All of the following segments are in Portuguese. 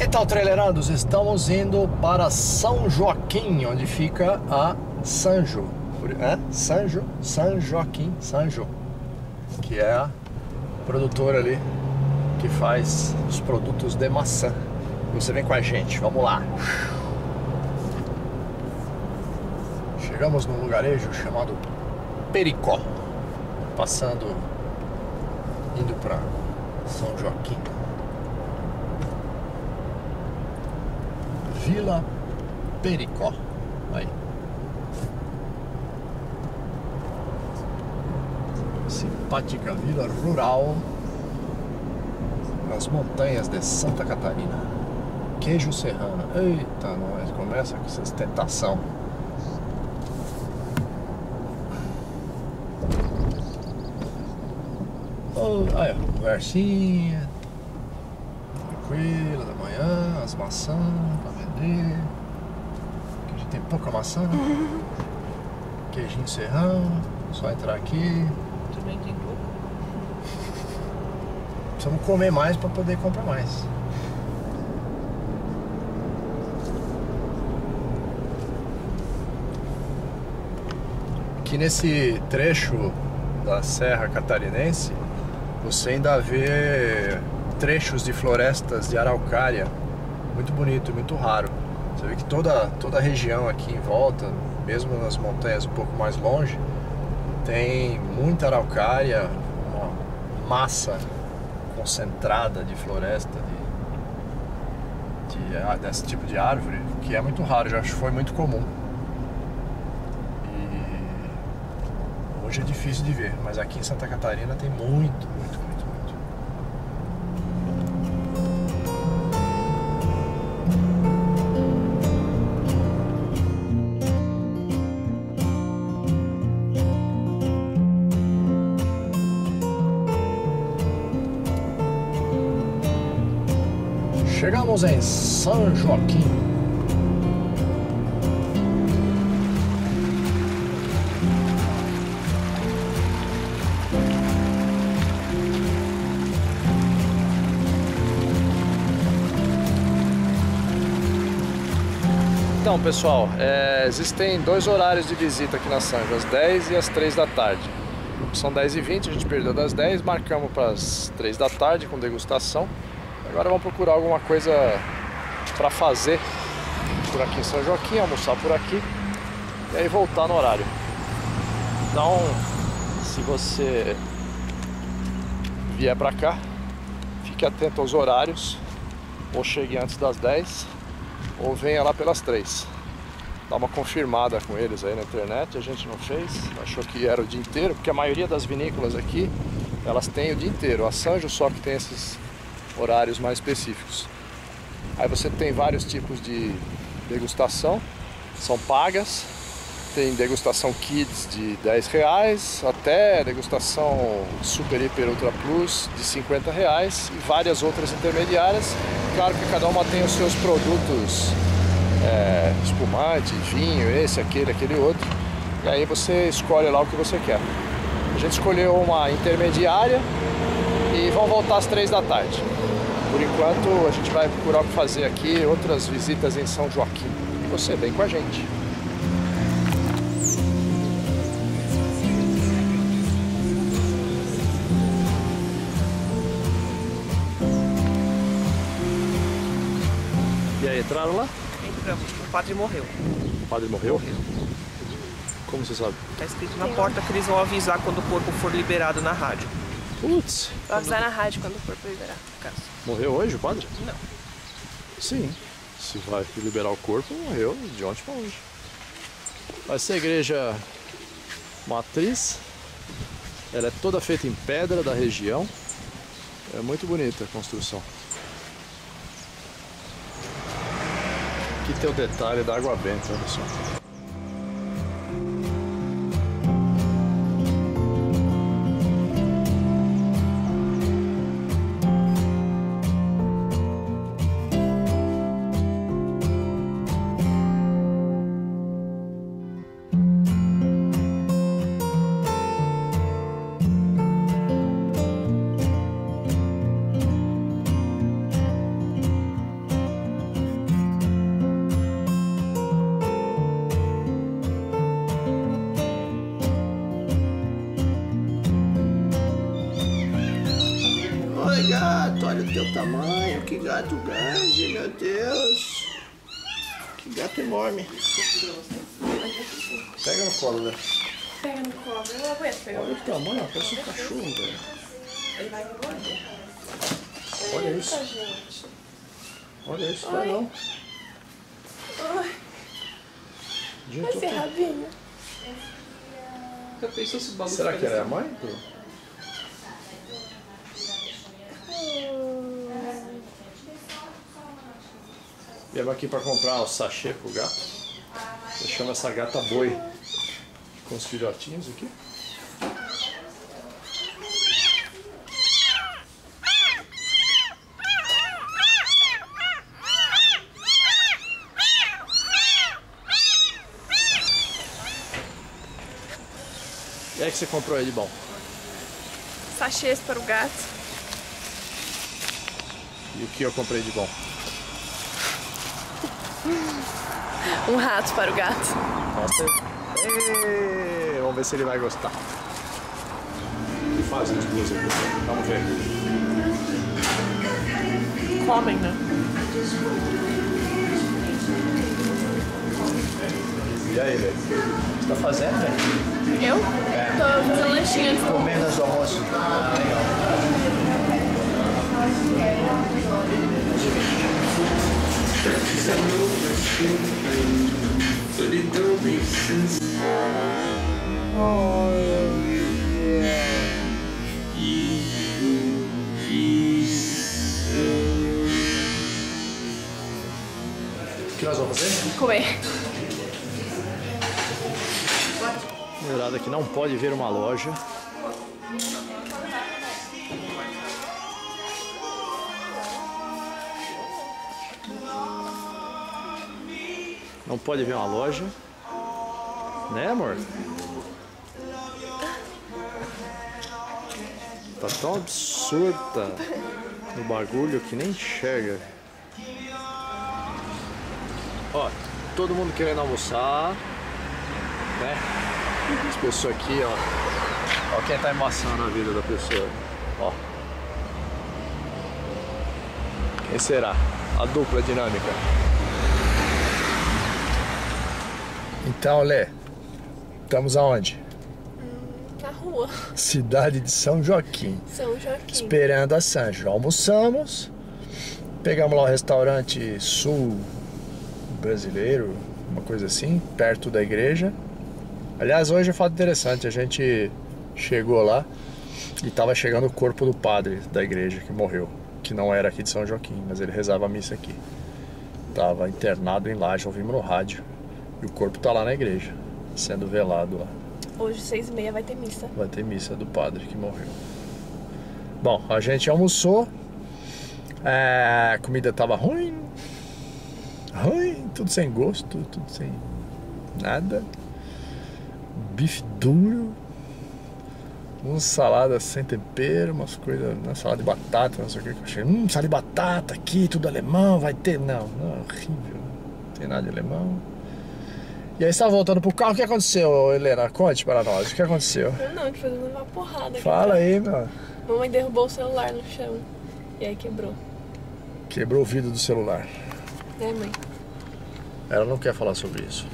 Então, trailerandos, estamos indo para São Joaquim, onde fica a Sanjo. É? Sanjo? São Joaquim, Sanjo. Que é a produtora ali que faz os produtos de maçã. Você vem com a gente, vamos lá. Chegamos num lugarejo chamado Pericó, passando, indo para São Joaquim. Vila Pericó, aí. Simpática vila rural nas montanhas de Santa Catarina. Queijo serrano. Eita, nós começa com essa ostentação. Aí, conversinha tranquila da manhã, as maçãs pra vender, que a gente tem pouca maçã, né? Queijinho serrão, só entrar aqui. Também tem pouco. Precisamos comer mais pra poder comprar mais. Aqui nesse trecho da Serra Catarinense, você ainda vê trechos de florestas de araucária, muito bonito, muito raro. Você vê que toda a região aqui em volta, mesmo nas montanhas um pouco mais longe, tem muita araucária, uma massa concentrada de floresta, desse tipo de árvore, que é muito raro, já foi muito comum. Hoje é difícil de ver, mas aqui em Santa Catarina tem muito, muito, muito, muito. Chegamos em São Joaquim. Então, pessoal, existem dois horários de visita aqui na Sanjo, às 10 e às 3 da tarde. São 10h20, a gente perdeu das 10, marcamos para as 3 da tarde com degustação. Agora vamos procurar alguma coisa para fazer por aqui em São Joaquim, almoçar por aqui e aí voltar no horário. Então, se você vier para cá, fique atento aos horários, ou chegue antes das 10. Ou venha lá pelas 3. Dá uma confirmada com eles aí na internet. A gente não fez, achou que era o dia inteiro, porque a maioria das vinícolas aqui, elas têm o dia inteiro. A Sanjo só que tem esses horários mais específicos. Aí você tem vários tipos de degustação, são pagas. Tem degustação kids de 10 reais, até degustação super, hiper, ultra plus de 50 reais e várias outras intermediárias. Claro que cada uma tem os seus produtos, espumante, vinho, esse, aquele, aquele outro. E aí você escolhe lá o que você quer. A gente escolheu uma intermediária e vão voltar às 3 da tarde. Por enquanto a gente vai procurar o que fazer aqui, outras visitas em São Joaquim. Você vem com a gente. Entraram lá? Entramos. O padre morreu. O padre morreu? Morreu. Como você sabe? Tá escrito na porta que eles vão avisar quando o corpo for liberado na rádio. Putz! Vão avisar na rádio quando o corpo liberar, no caso. Morreu hoje o padre? Não. Sim. Se vai liberar o corpo, morreu de ontem pra hoje. Vai ser a igreja matriz. Ela é toda feita em pedra da região. É muito bonita a construção. Aqui tem o detalhe da água benta, olha só. Olha o teu tamanho, que gato grande, meu Deus. Que gato enorme. Pega no colo, velho. Pega no colo, eu não aguento pegar. Olha o tamanho, ó, parece um cachorro, velho. Ele vai me morder. Olha isso. Olha isso, vai não. Vai ser rabinho. Será que ela é a mãe? Viemos aqui para comprar o sachê pro gato. Eu chamo essa gata boi. Com os filhotinhos aqui. E aí que você comprou aí de bom? Sachês para o gato. E o que eu comprei de bom? Um rato para o gato. E... vamos ver se ele vai gostar. O que fazem as duas aqui? Vamos ver. Comem, né? E aí, velho? O que você tá fazendo, velho? Eu? É. Tô fazendo lanchinho antes. Comendo as almoço. Ah, legal. O que nós vamos fazer? Comer. Mulherada que não pode ver uma loja. Não pode ver uma loja, né, amor? Tá tão absurda no bagulho que nem enxerga. Ó, todo mundo querendo almoçar, né? As pessoas aqui, ó. Ó quem tá embaçando a vida da pessoa. Ó. Quem será? A dupla dinâmica. Então, Lê, estamos aonde? Na rua. Cidade de São Joaquim. São Joaquim. Esperando a Sanjo. Almoçamos, pegamos lá o restaurante sul brasileiro, uma coisa assim, perto da igreja. Aliás, hoje é um fato interessante, a gente chegou lá e estava chegando o corpo do padre da igreja que morreu, que não era aqui de São Joaquim, mas ele rezava a missa aqui. Estava internado em Laje, ouvimos no rádio. E o corpo tá lá na igreja, sendo velado lá. Hoje, 6h30, vai ter missa. Vai ter missa do padre que morreu. Bom, a gente almoçou. A comida tava ruim. Ruim, tudo sem gosto, tudo sem nada. Bife duro. Uma salada sem tempero, umas coisas... Né? Salada de batata, não sei o que eu achei. Salada de batata aqui, tudo alemão, vai ter... Não, não, horrível. Não tem nada de alemão. E aí você tá voltando pro carro, o que aconteceu, Helena? Conte para nós, o que aconteceu? Eu não, que foi uma porrada. Fala aqui, aí, meu. Mamãe derrubou o celular no chão, e aí quebrou. Quebrou o vidro do celular. É, mãe. Ela não quer falar sobre isso.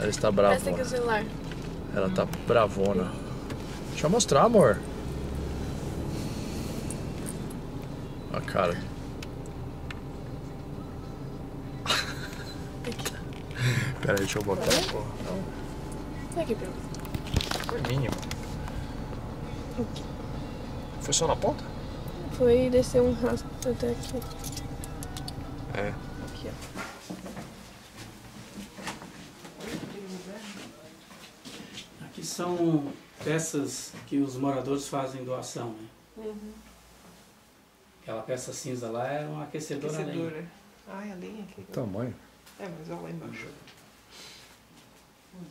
Ela está bravona. Essa aqui é o celular. Ela tá bravona. Deixa eu mostrar, amor. A cara. Pera aí, deixa eu botar a porra. Não. Aqui, Pedro. Foi mínimo. O quê? Foi só na ponta? Foi descer um rastro até aqui. É. Aqui, ó. Aqui são peças que os moradores fazem doação, né? Uhum. Aquela peça cinza lá é uma aquecedora. Aquecedora. Ai, a lenha aqui. Tamanho. É, mas olha lá embaixo.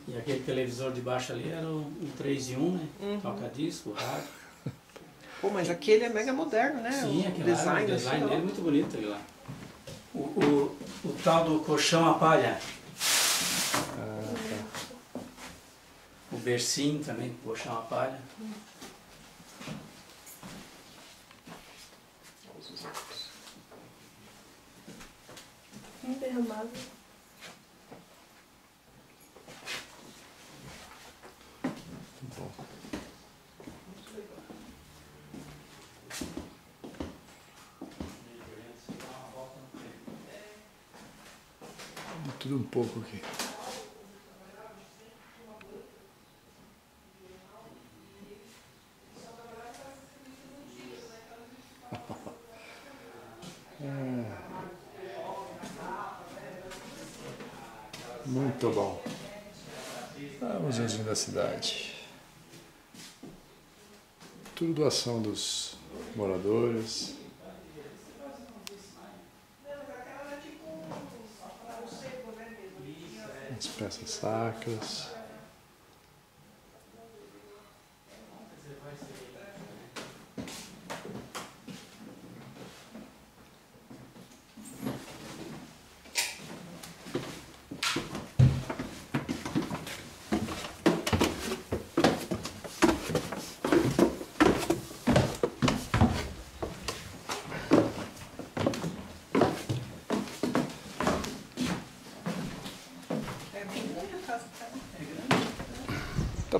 E aquele televisor de baixo ali era um 3 em 1, né? Uhum. Toca-disco, rádio. Pô, mas aquele é mega moderno, né? Sim, aquele lá, o design dele é muito bonito ali lá. O tal do colchão à palha. Ah, tá. O bercinho também, colchão à palha. Derramado. Bom. Tudo um pouco aqui. Muito bom. Vamos ver da cidade. Tudo doação dos moradores. As peças sacras.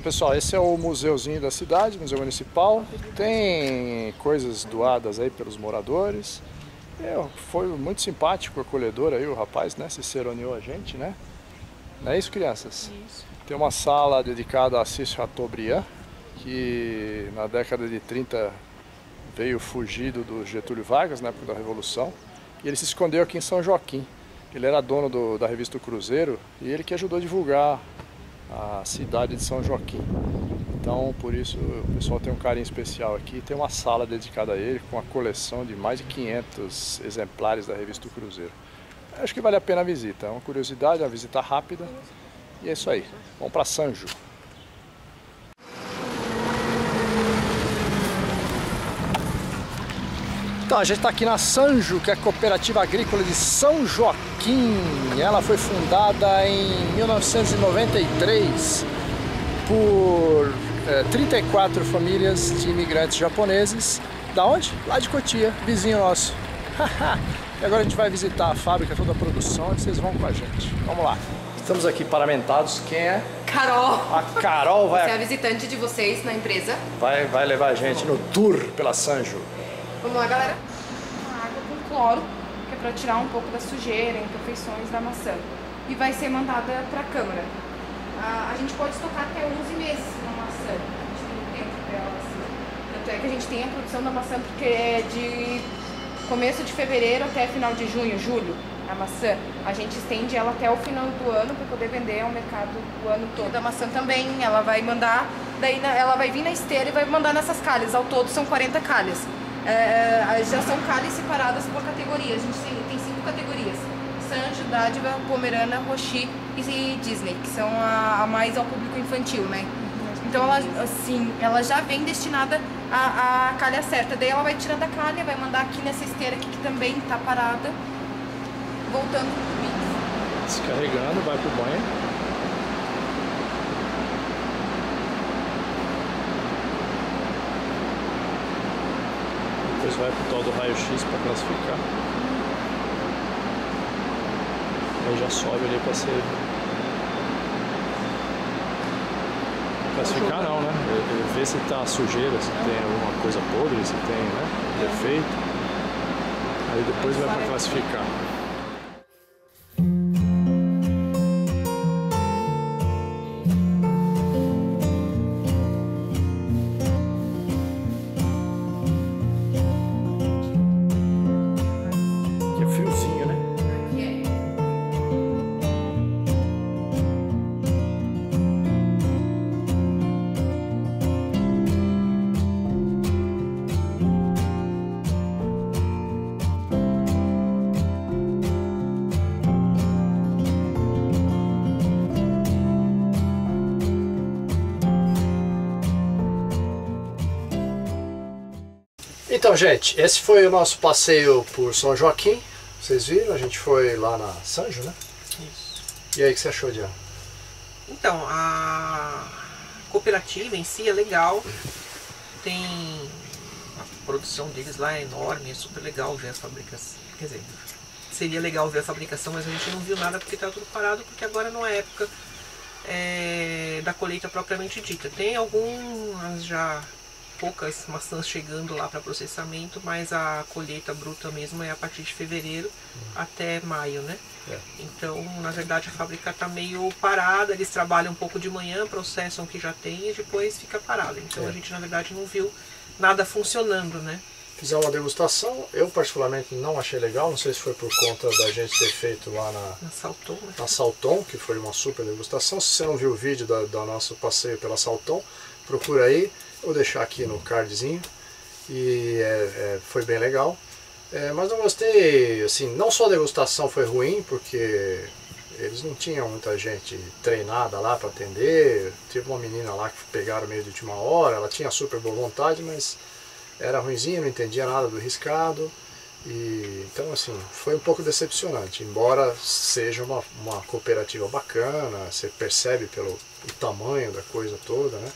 Pessoal, esse é o museuzinho da cidade, museu municipal, tem coisas doadas aí pelos moradores. Foi muito simpático, acolhedor aí o rapaz, né, se seroneou a gente, né? Não é isso, crianças? Isso. Tem uma sala dedicada a Assis Chateaubriand, que na década de 30 veio fugido do Getúlio Vargas, na época da Revolução, e ele se escondeu aqui em São Joaquim. Ele era dono da revista Cruzeiro e ele que ajudou a divulgar a cidade de São Joaquim. Então, por isso, o pessoal tem um carinho especial aqui. Tem uma sala dedicada a ele, com a coleção de mais de 500 exemplares da revista Cruzeiro. Acho que vale a pena a visita. É uma curiosidade, uma visita rápida. E é isso aí. Vamos para São Joaquim. Então, a gente está aqui na Sanjo, que é a cooperativa agrícola de São Joaquim. Ela foi fundada em 1993 por 34 famílias de imigrantes japoneses. Da onde? Lá de Cotia, vizinho nosso. E agora a gente vai visitar a fábrica, toda a produção, e vocês vão com a gente. Vamos lá. Estamos aqui paramentados. Quem é? Carol. A Carol vai... Você é a visitante de vocês na empresa. Vai levar a gente no tour pela Sanjo. Vamos lá, galera. Uma água com cloro, que é para tirar um pouco da sujeira, imperfeições da maçã. E vai ser mandada para a câmara. A gente pode estocar até 11 meses na maçã. A gente tem o tempo dela, assim. Tanto é que a gente tem a produção da maçã porque é de começo de fevereiro até final de junho, julho, a maçã. A gente estende ela até o final do ano para poder vender ao mercado o ano todo. A maçã também, ela vai mandar, daí ela vai vir na esteira e vai mandar nessas calhas. Ao todo são 40 calhas. Já são calhas separadas por categoria. A gente tem 5 categorias: Sanjo, Dádiva, Pomerana, Roshi e Disney, que são a mais ao público infantil, né? Então ela, assim, ela já vem destinada à calha certa. Daí ela vai tirando a calha, vai mandar aqui nessa esteira aqui, que também está parada, voltando pro mix. Descarregando, vai pro banho. Vai pro tal do raio-x para classificar. Aí já sobe ali para ser... Classificar não, né? Ver se tá sujeira, se tem alguma coisa podre, se tem, né? Defeito. Aí depois vai para classificar. Então, gente, esse foi o nosso passeio por São Joaquim. Vocês viram? A gente foi lá na Sanjo, né? Isso. E aí, o que você achou, Diana? Então, a cooperativa em si é legal. Tem... a produção deles lá é enorme, é super legal ver as fabricações. Quer dizer, seria legal ver a fabricação, mas a gente não viu nada porque está tudo parado, porque agora não é época da colheita propriamente dita. Tem algumas já... poucas maçãs chegando lá para processamento, mas a colheita bruta mesmo é a partir de fevereiro até maio, né? É. Então, na verdade, a fábrica está meio parada, eles trabalham um pouco de manhã, processam o que já tem e depois fica parado. Então, a gente, na verdade, não viu nada funcionando, né? Fizemos uma degustação, eu particularmente não achei legal, não sei se foi por conta da gente ter feito lá na Salton, né? Na Salton, que foi uma super degustação. Se você não viu o vídeo do nosso passeio pela Salton, procura aí. Vou deixar aqui no cardzinho. E foi bem legal, mas não gostei, assim, não só a degustação foi ruim, porque eles não tinham muita gente treinada lá para atender. Teve uma menina lá que pegaram meio de última hora, ela tinha super boa vontade, mas era ruimzinha, não entendia nada do riscado. E então, assim, foi um pouco decepcionante, embora seja uma cooperativa bacana, você percebe pelo tamanho da coisa toda, né?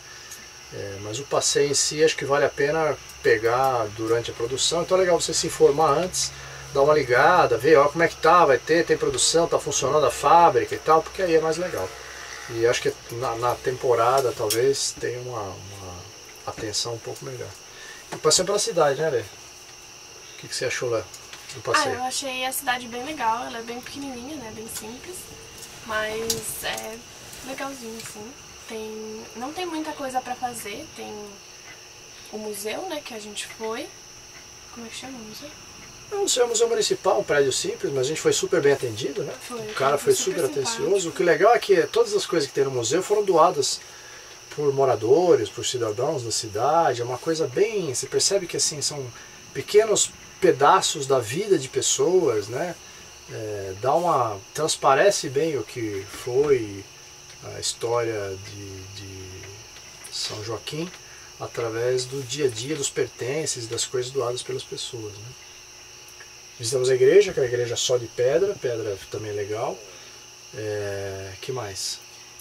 Mas o passeio em si, acho que vale a pena pegar durante a produção. Então é legal você se informar antes, dar uma ligada, ver ó, como é que tá, tem produção, tá funcionando a fábrica e tal, porque aí é mais legal. E acho que na temporada talvez tenha uma atenção um pouco melhor. E passeio pela cidade, né, Lê? O que você achou lá do passeio? Eu achei a cidade bem legal, ela é bem pequenininha, né, bem simples, mas é legalzinho, sim. Não tem muita coisa pra fazer, tem o museu, né, que a gente foi. Como é que chama o museu? Não sei, é um museu municipal, um prédio simples, mas a gente foi super bem atendido, né? O cara foi super atencioso. O que é legal é que todas as coisas que tem no museu foram doadas por moradores, por cidadãos da cidade. É uma coisa bem... você percebe que, assim, são pequenos pedaços da vida de pessoas, né? Transparece bem o que foi a história de São Joaquim através do dia a dia, dos pertences, das coisas doadas pelas pessoas, né? Visitamos a igreja, que é uma igreja só de pedra, pedra também legal. Que mais?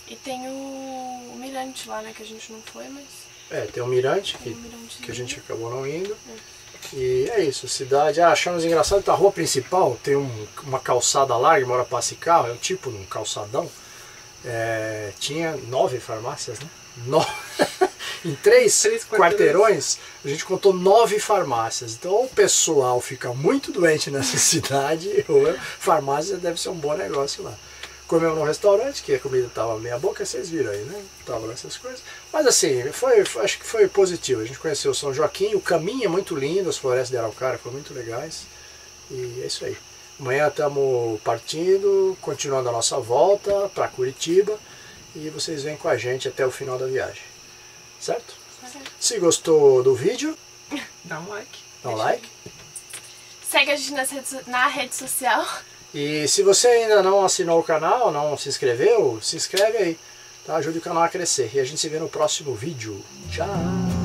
E tem o mirante lá, né, que a gente não foi, mas... tem um mirante, que a gente acabou não indo. E é isso, cidade. Achamos engraçado que a rua principal tem uma calçada larga, embora passe carro, é um tipo de um calçadão. Tinha 9 farmácias, né? Em 3 quarteirões a gente contou 9 farmácias. Então ou o pessoal fica muito doente nessa cidade, ou a farmácia deve ser um bom negócio lá. Comemos num restaurante, que a comida estava meia boca, vocês viram aí, né? Tava nessas coisas. Mas assim, acho que foi positivo. A gente conheceu São Joaquim, o caminho é muito lindo, as florestas de araucária foram muito legais. E é isso aí. Amanhã estamos partindo, continuando a nossa volta para Curitiba, e vocês vêm com a gente até o final da viagem, certo? Certo. Se gostou do vídeo, dá um like. Segue a gente na rede social. E se você ainda não assinou o canal, não se inscreveu, se inscreve aí, tá? Ajude o canal a crescer. E a gente se vê no próximo vídeo. Tchau!